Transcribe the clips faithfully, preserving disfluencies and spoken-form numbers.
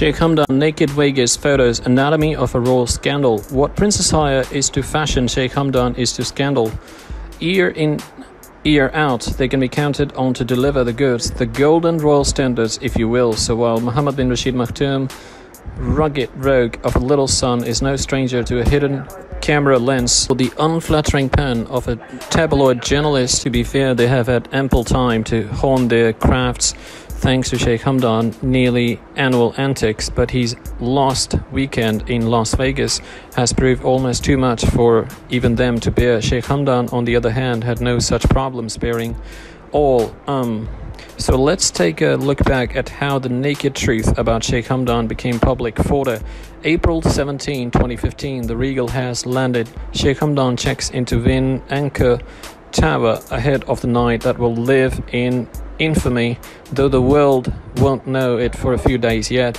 Sheikh Hamdan Naked Vegas photos, anatomy of a royal scandal. What Princess Haya is to fashion, Sheikh Hamdan is to scandal. Year in, year out, they can be counted on to deliver the goods, the golden royal standards, if you will. So while Mohammed bin Rashid al Maktoum, rugged rogue of a little son, is no stranger to a hidden camera lens or the unflattering pen of a tabloid journalist, to be fair, they have had ample time to hone their crafts thanks to Sheikh Hamdan nearly annual antics, but his last weekend in Las Vegas has proved almost too much for even them to bear. Sheikh Hamdan, on the other hand, had no such problems bearing all. Um, so let's take a look back at how the naked truth about Sheikh Hamdan became public. Photo, April seventeenth, twenty fifteen, the Regal has landed. Sheikh Hamdan checks into Wynn Encore Tower ahead of the night that will live in infamy, though the world won't know it for a few days yet.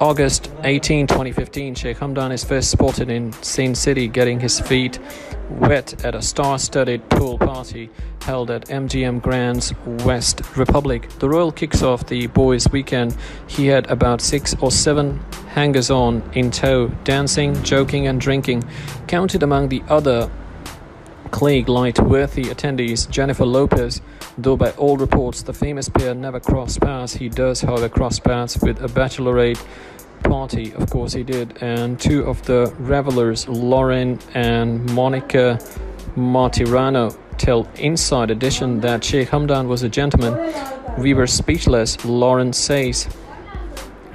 August eighteenth, twenty fifteen, Sheikh Hamdan is first spotted in Sin City getting his feet wet at a star-studded pool party held at M G M Grand's West Republic. The royal kicks off the boys' weekend. He had about six or seven hangers-on in tow, dancing, joking and drinking. Counted among the other Clique light-worthy attendees, Jennifer Lopez, though by all reports the famous pair never crossed paths. He does, however, cross paths with a bachelorette party, of course he did, and two of the revelers, Lauren and Monica Martirano, tell Inside Edition that Sheikh Hamdan was a gentleman. We were speechless, Lauren says.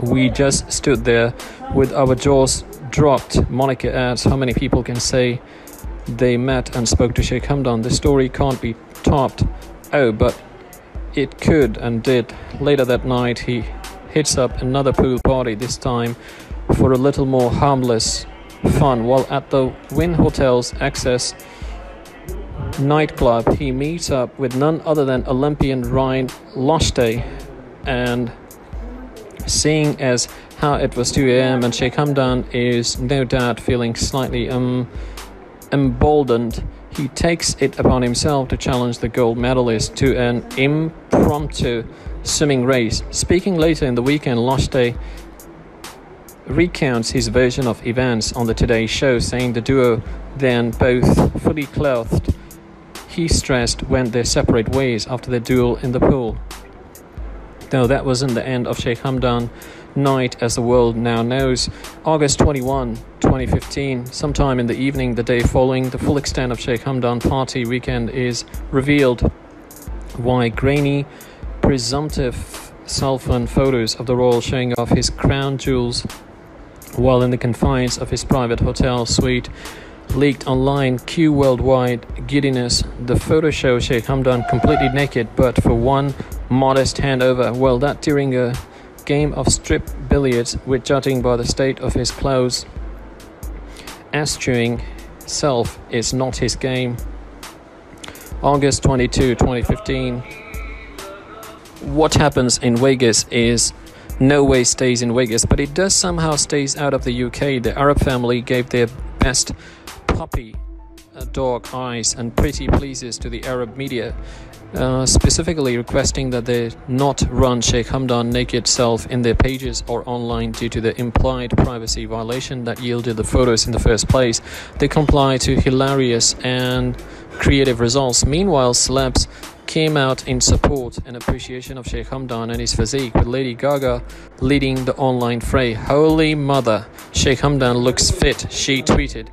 We just stood there with our jaws dropped, Monica adds. How many people can say they met and spoke to Sheikh Hamdan? The story can't be topped. Oh, but it could and did. Later that night, he hits up another pool party, this time for a little more harmless fun. While at the Wynn Hotel's Access nightclub, he meets up with none other than Olympian Ryan Lochte, and seeing as how it was two A M and Sheikh Hamdan is no doubt feeling slightly um. emboldened, he takes it upon himself to challenge the gold medalist to an impromptu swimming race. Speaking later in the weekend, Lochte recounts his version of events on the Today Show, saying the duo then, both fully clothed, he stressed, went their separate ways after their duel in the pool. Though that wasn't the end of Sheikh Hamdan night, as the world now knows. August twenty-first, twenty fifteen, sometime in the evening the day following, the full extent of Sheikh Hamdan party weekend is revealed. Why grainy, presumptive cell phone photos of the royal showing off his crown jewels while in the confines of his private hotel suite leaked online. Q worldwide giddiness. The photo shows Sheikh Hamdan completely naked, but for one modest handover. Well, that during a game of strip billiards, which, judging by the state of his clothes, eschewing self is not his game. August twenty-second, twenty fifteen. What happens in Vegas is no way stays in Vegas, but it does somehow stays out of the U K. The Arab family gave their best puppy dog eyes and pretty pleases to the Arab media, uh, specifically requesting that they not run Sheikh Hamdan naked self in their pages or online due to the implied privacy violation that yielded the photos in the first place. They comply to hilarious and creative results. Meanwhile, celebs came out in support and appreciation of Sheikh Hamdan and his physique, with Lady Gaga leading the online fray. Holy mother, Sheikh Hamdan looks fit, she tweeted.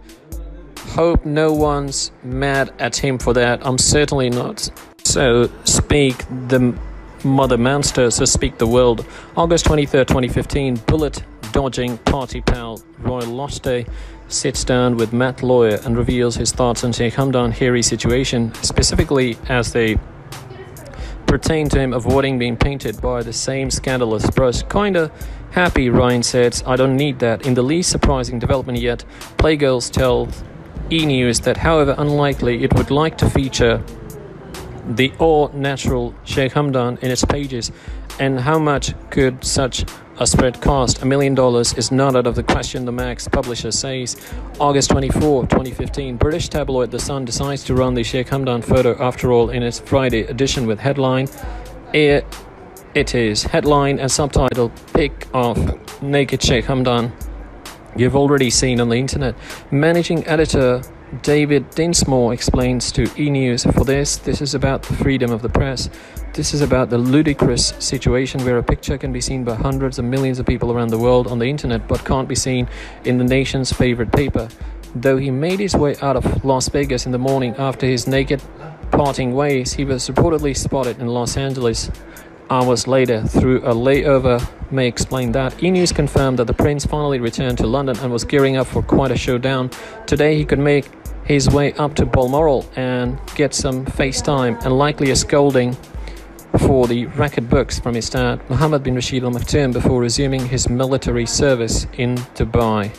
Hope no one's mad at him for that. I'm certainly not. So speak the mother monster, so speak the world. August twenty-third, twenty fifteen, bullet dodging party pal Roy Loster sits down with Matt Lawyer and reveals his thoughts on Sheikh Hamdan's hairy situation, specifically as they pertain to him avoiding being painted by the same scandalous brush. Kinda happy, Ryan says. I don't need that. In the least surprising development yet, Playgirls tell E-News that, however unlikely, it would like to feature the all-natural Sheikh Hamdan in its pages. And how much could such a spread cost? A million dollars is not out of the question, the Max publisher says. August twenty-fourth, twenty fifteen, British tabloid The Sun decides to run the Sheikh Hamdan photo after all in its Friday edition with headline, Air It is headline and subtitle: Pick of Naked Sheikh Hamdan. You've already seen on the internet. Managing editor David Dinsmore explains to E News, for this, this is about the freedom of the press. This is about the ludicrous situation where a picture can be seen by hundreds of millions of people around the world on the internet, but can't be seen in the nation's favorite paper. Though he made his way out of Las Vegas in the morning after his naked parting ways, he was reportedly spotted in Los Angeles hours later through a layover. May explain that. E News confirmed that the prince finally returned to London and was gearing up for quite a showdown. Today he could make his way up to Balmoral and get some face time and likely a scolding for the record books from his dad, Mohammed bin Rashid al Maktoum, before resuming his military service in Dubai.